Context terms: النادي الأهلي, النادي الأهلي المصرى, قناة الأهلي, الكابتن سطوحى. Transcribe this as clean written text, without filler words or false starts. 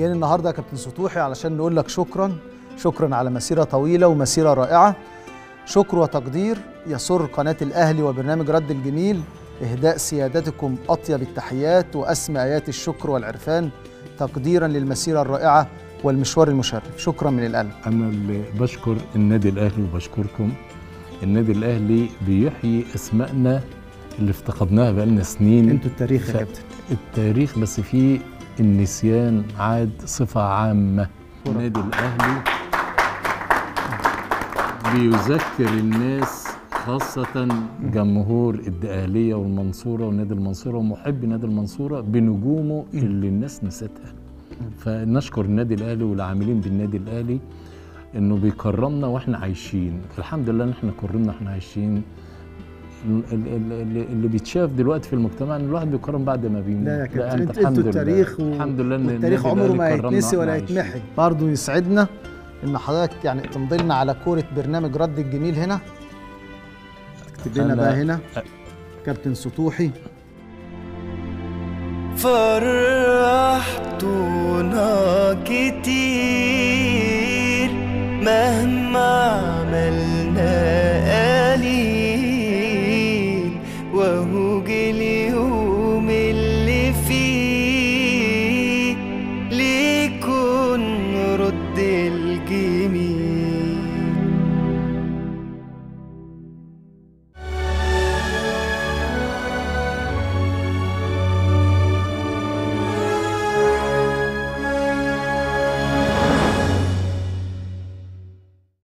جايين النهارده يا كابتن سطوحى علشان نقول لك شكرا على مسيره طويله ومسيره رائعه. شكر وتقدير يسر قناه الاهلي وبرنامج رد الجميل اهداء سيادتكم اطيب التحيات واسمى ايات الشكر والعرفان تقديرا للمسيره الرائعه والمشوار المشرف. شكرا من القلب. انا اللي بشكر النادي الاهلي وبشكركم. النادي الاهلي بيحيي اسمائنا اللي افتقدناها بقالنا سنين. انتوا التاريخ يا كابتن. التاريخ بس فيه النسيان عاد صفه عامه. النادي الاهلي بيذكر الناس خاصه جمهور الدقهليه والمنصوره ونادي المنصوره ومحبي نادي المنصوره بنجومه اللي الناس نسيتها. فنشكر النادي الاهلي والعاملين بالنادي الاهلي انه بيكرمنا واحنا عايشين. الحمد لله ان احنا كرمنا واحنا عايشين. اللي بيتشاف دلوقتي في المجتمع ان الواحد بيكرم بعد ما بيموت. لا يا كابتن انتوا التاريخ الحمد لله ان التاريخ عمره ما هيتنسي ولا هيتمحي. برضه يسعدنا ان حضرتك يعني تمضي لنا على كوره برنامج رد الجميل هنا. اكتب لنا بقى هنا كابتن سطوحى. فرحتونا كتير مهما